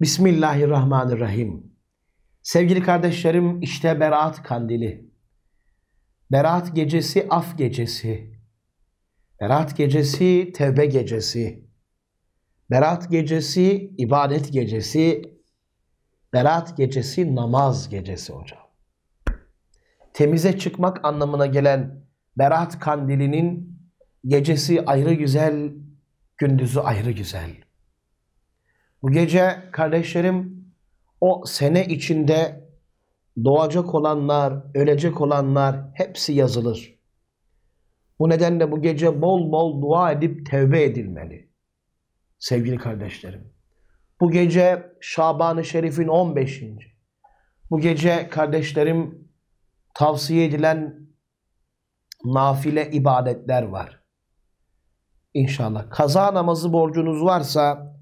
Bismillahirrahmanirrahim. Sevgili kardeşlerim, işte Berat Kandili. Berat Gecesi af gecesi. Berat Gecesi tevbe gecesi. Berat Gecesi ibadet gecesi. Berat Gecesi namaz gecesi hocam. Temize çıkmak anlamına gelen Berat Kandili'nin gecesi ayrı güzel, gündüzü ayrı güzel. Bu gece kardeşlerim, o sene içinde doğacak olanlar, ölecek olanlar hepsi yazılır. Bu nedenle bu gece bol bol dua edip tevbe edilmeli. Sevgili kardeşlerim, bu gece Şaban-ı Şerif'in 15. Bu gece kardeşlerim tavsiye edilen nafile ibadetler var. İnşallah kaza namazı borcunuz varsa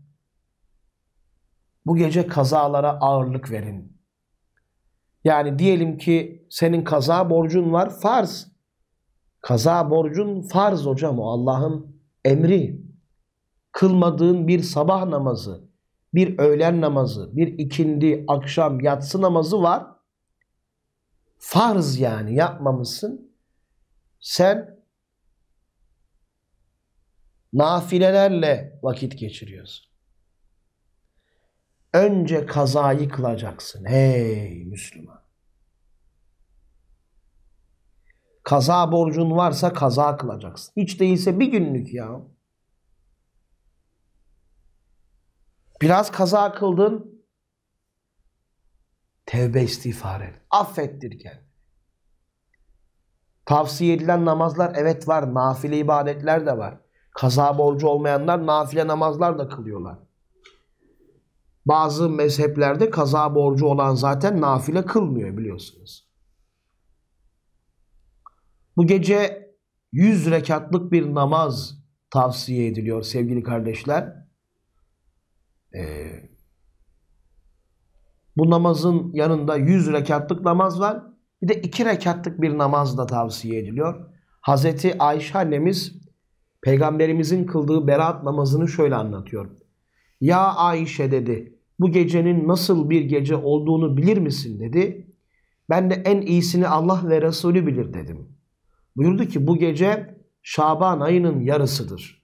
bu gece kazalara ağırlık verin. Yani diyelim ki senin kaza borcun var, farz. Kaza borcun farz hocam, o Allah'ın emri. Kılmadığın bir sabah namazı, bir öğlen namazı, bir ikindi, akşam, yatsı namazı var. Farz yani, yapmamışsın. Sen nafilelerle vakit geçiriyorsun. Önce kazayı kılacaksın hey Müslüman. Kaza borcun varsa kaza kılacaksın. Hiç değilse bir günlük ya. Biraz kaza kıldın, tevbe istiğfar et. Affettir kendini. Tavsiye edilen namazlar evet var. Nafile ibadetler de var. Kaza borcu olmayanlar nafile namazlar da kılıyorlar. Bazı mezheplerde kaza borcu olan zaten nafile kılmıyor biliyorsunuz. Bu gece 100 rekatlık bir namaz tavsiye ediliyor sevgili kardeşler. Bu namazın yanında 100 rekatlık namaz var. Bir de 2 rekatlık bir namaz da tavsiye ediliyor. Hazreti Ayşe annemiz Peygamberimizin kıldığı Berat namazını şöyle anlatıyor. Ya Ayşe dedi, bu gecenin nasıl bir gece olduğunu bilir misin dedi. Ben de en iyisini Allah ve Resulü bilir dedim. Buyurdu ki bu gece Şaban ayının yarısıdır.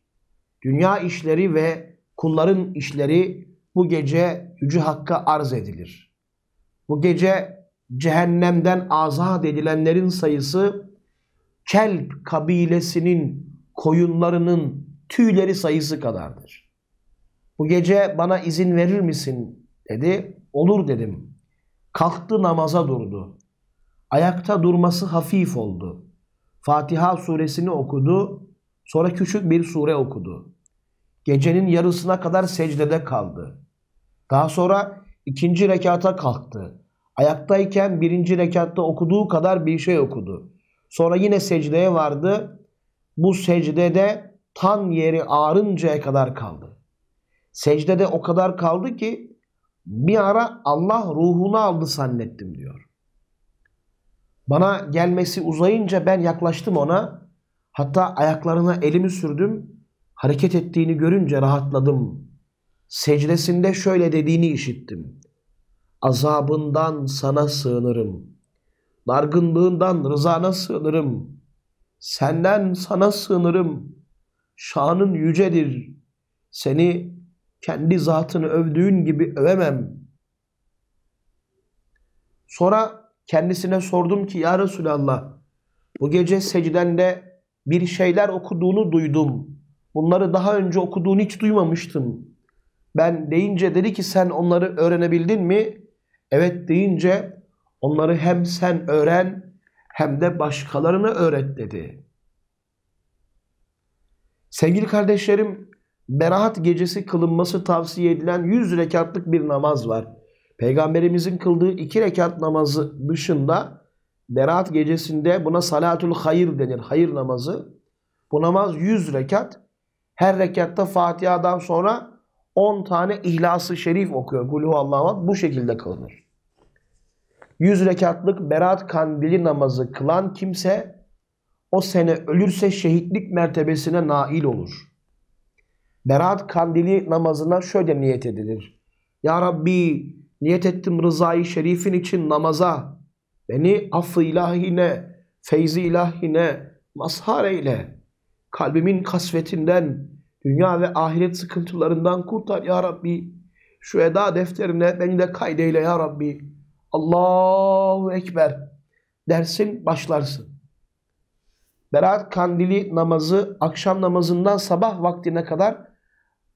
Dünya işleri ve kulların işleri bu gece Yüce Hakk'a arz edilir. Bu gece cehennemden azat edilenlerin sayısı Kelp kabilesinin koyunlarının tüyleri sayısı kadardır. Bu gece bana izin verir misin dedi. Olur dedim. Kalktı, namaza durdu. Ayakta durması hafif oldu. Fatiha suresini okudu. Sonra küçük bir sure okudu. Gecenin yarısına kadar secdede kaldı. Daha sonra ikinci rekata kalktı. Ayaktayken birinci rekatta okuduğu kadar bir şey okudu. Sonra yine secdeye vardı. Bu secdede tan yeri ağrıncaya kadar kaldı. Secdede o kadar kaldı ki bir ara Allah ruhunu aldı zannettim diyor. Bana gelmesi uzayınca ben yaklaştım ona. Hatta ayaklarına elimi sürdüm. Hareket ettiğini görünce rahatladım. Secdesinde şöyle dediğini işittim. Azabından sana sığınırım. Dargınlığından rızana sığınırım. Senden sana sığınırım. Şanın yücedir. Seni kendi zatını övdüğün gibi övemem. Sonra kendisine sordum ki ya Resulallah, bu gece secdende bir şeyler okuduğunu duydum. Bunları daha önce okuduğunu hiç duymamıştım. Ben deyince dedi ki sen onları öğrenebildin mi? Evet deyince onları hem sen öğren hem de başkalarına öğret dedi. Sevgili kardeşlerim, Berat gecesi kılınması tavsiye edilen 100 rekatlık bir namaz var. Peygamberimizin kıldığı 2 rekat namazı dışında Berat gecesinde buna salatul hayır denir. Hayır namazı. Bu namaz 100 rekat. Her rekatta Fatiha'dan sonra 10 tane İhlas-ı Şerif okuyor. Kulhu Allah'a bu şekilde kılınır. 100 rekatlık Berat Kandili namazı kılan kimse o sene ölürse şehitlik mertebesine nail olur. Berat Kandili namazına şöyle niyet edilir. Ya Rabbi, niyet ettim rızayı şerifin için namaza, beni affı ilahine, feyzi ilahine mazhar eyle. Kalbimin kasvetinden, dünya ve ahiret sıkıntılarından kurtar ya Rabbi. Şu eda defterine beni de kaydeyle ya Rabbi. Allahu Ekber dersin, başlarsın. Berat Kandili namazı akşam namazından sabah vaktine kadar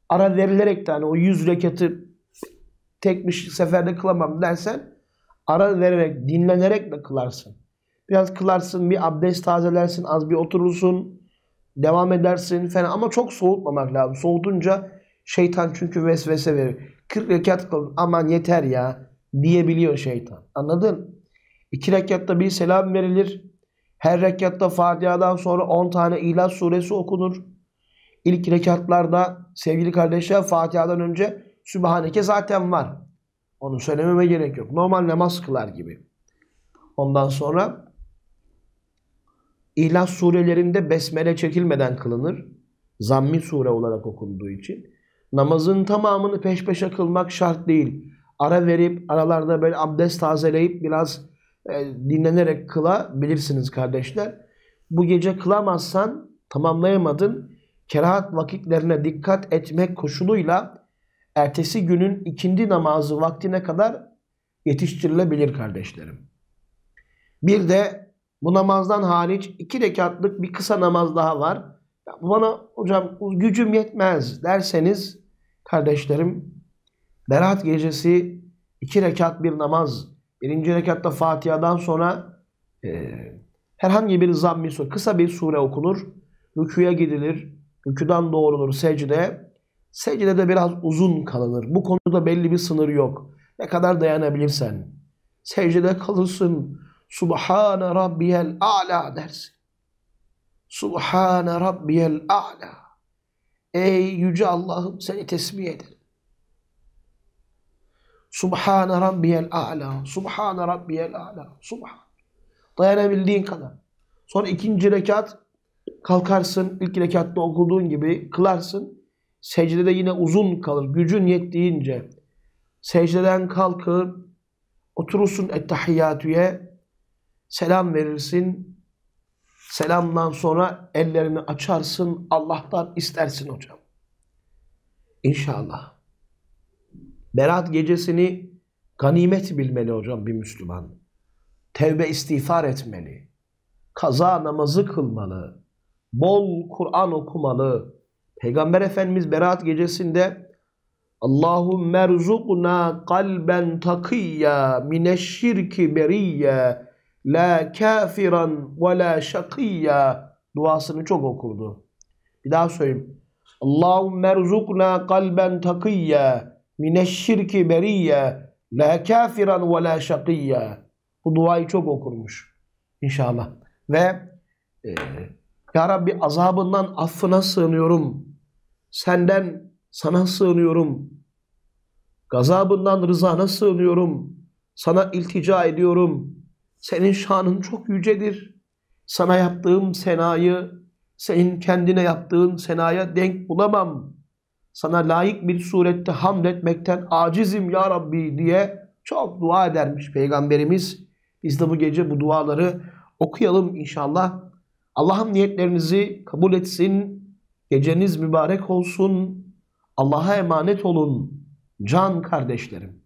ara verilerek, yani o 100 rekatı tek bir seferde kılamam dersen ara vererek, dinlenerek de kılarsın. Biraz kılarsın, bir abdest tazelersin, az bir oturursun, devam edersin falan, ama çok soğutmamak lazım. Soğutunca şeytan çünkü vesvese verir. 40 rekat kılın, aman yeter ya diyebiliyor şeytan. Anladın? 2 rekatta bir selam verilir. Her rekatta Fatiha'dan sonra 10 tane İhlas suresi okunur. İlk rekatlarda sevgili kardeşler Fatiha'dan önce Sübhaneke zaten var. Onu söylememe gerek yok. Normal namaz kılar gibi. Ondan sonra İhlas surelerinde besmele çekilmeden kılınır. Zammi sure olarak okunduğu için. Namazın tamamını peş peşe kılmak şart değil. Ara verip aralarda böyle abdest tazeleyip biraz dinlenerek kılabilirsiniz kardeşler. Bu gece kılamazsan, tamamlayamadın, kerahat vakitlerine dikkat etmek koşuluyla ertesi günün ikindi namazı vaktine kadar yetiştirilebilir kardeşlerim. Bir de bu namazdan hariç 2 rekatlık bir kısa namaz daha var. Ya bana hocam gücüm yetmez derseniz kardeşlerim, Berat gecesi 2 rekat bir namaz. 1. rekatta Fatiha'dan sonra herhangi bir zamm-i sure, kısa bir sure okunur. Rükü'ye gidilir. Rükü'den doğrulur secdeye. Secdede biraz uzun kalınır. Bu konuda belli bir sınır yok. Ne kadar dayanabilirsen. Secdede kalırsın. Subhane Rabbiyel A'la dersin. Subhane Rabbiyel A'la. Ey yüce Allah'ım, seni tesbih ederim. Subhane Rabbiyel A'la, Subhane Rabbiyel A'la, Subhan. Dayanabildiğin kadar. Sonra 2. rekat kalkarsın, ilk rekatta okuduğun gibi kılarsın. Secdede yine uzun kalır, gücün yettiğince. Secdeden kalkıp oturursun Ettehiyyatü'ye, selam verirsin. Selamdan sonra ellerini açarsın, Allah'tan istersin hocam. İnşallah. Berat gecesini ganimet bilmeli hocam bir Müslüman. Tevbe istiğfar etmeli. Kaza namazı kılmalı. Bol Kur'an okumalı. Peygamber Efendimiz Berat gecesinde Allahümme rzuqna kalben takiyya mineşşirki beriyya la kafiran ve la şakiyya duasını çok okurdu. Bir daha söyleyeyim. Allahümme rzuqna kalben takiyya mineşşirki beriyye la kafiran ve la şakiyye. Bu duayı çok okurmuş. İnşallah. Ve Ya Rabbi, azabından affına sığınıyorum. Senden, sana sığınıyorum. Gazabından rızana sığınıyorum. Sana iltica ediyorum. Senin şanın çok yücedir. Sana yaptığım senayı, senin kendine yaptığın senaya denk bulamam. Sana layık bir surette hamd etmekten acizim ya Rabbi diye çok dua edermiş Peygamberimiz. Biz de bu gece bu duaları okuyalım inşallah. Allah'ım niyetlerinizi kabul etsin. Geceniz mübarek olsun. Allah'a emanet olun can kardeşlerim.